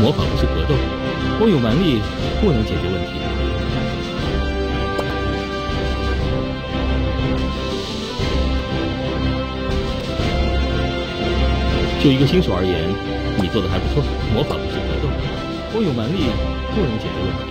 模仿的是格斗，光有蛮力不能解决问题。 就一个新手而言，你做的还不错。模仿不是格斗，光有蛮力不能解决问题。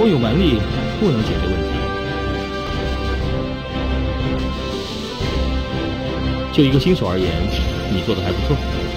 光有蛮力不能解决问题。就一个新手而言，你做的还不错。